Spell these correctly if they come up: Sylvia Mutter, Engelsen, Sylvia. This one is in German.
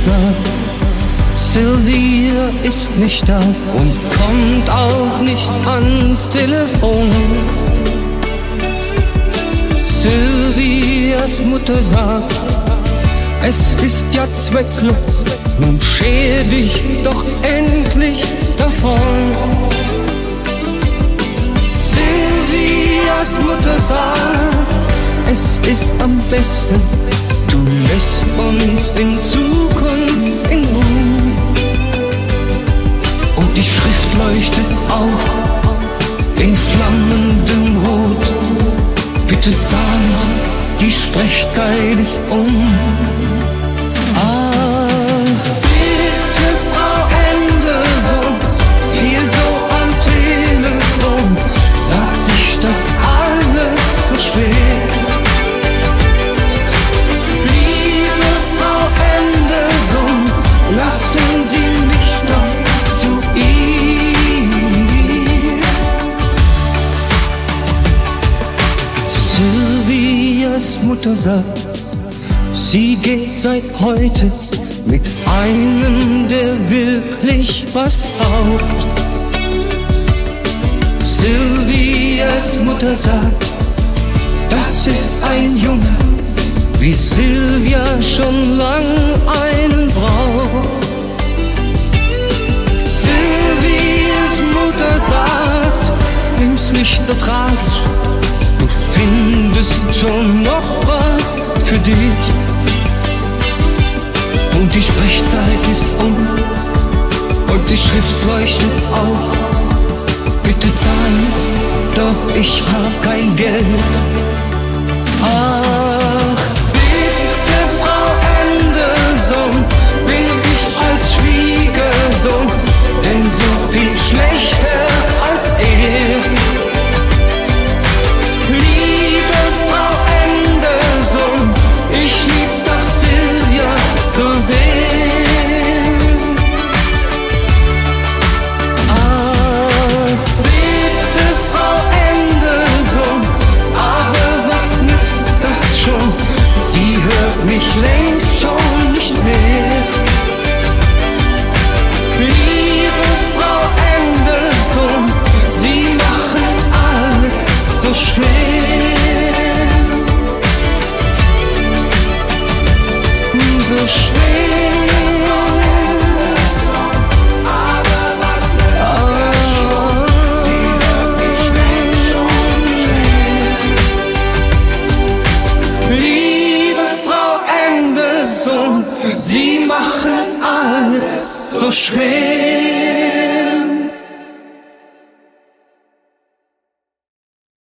Schicksal. Sylvia ist nicht da und kommt auch nicht ans Telefon. Sylvias Mutter sagt, es ist ja zwecklos, nun schee dich doch endlich davon. Sylvias Mutter sagt, es ist am besten, du lässt uns in Zukunft in Ruhe. Und die Schrift leuchtet auf in flammendem Rot. Bitte zahl, die Sprechzeit ist um. Sylvias Mutter sagt, sie geht seit heute mit einem, der wirklich was taugt. Sylvias Mutter sagt, das ist ein Junge, wie Sylvia schon lang einen braucht. Sylvias Mutter sagt, nimm's nicht so tragisch, du findest schon noch was für dich. Und die Sprechzeit ist um und die Schrift leuchtet auf. Bitte zahl, doch ich hab kein Geld. Ach, bitte Frau Engelsen, bin ich als Schwiegersohn, denn so viel schlechter als er. Mich längst schon nicht mehr. Liebe Frau Engelsen, Sie machen alles so schwer. So schwer. Aber was nützt schon? Sie hört mich längst schon nicht mehr. Liebe Frau, Sie machen alles so schwer.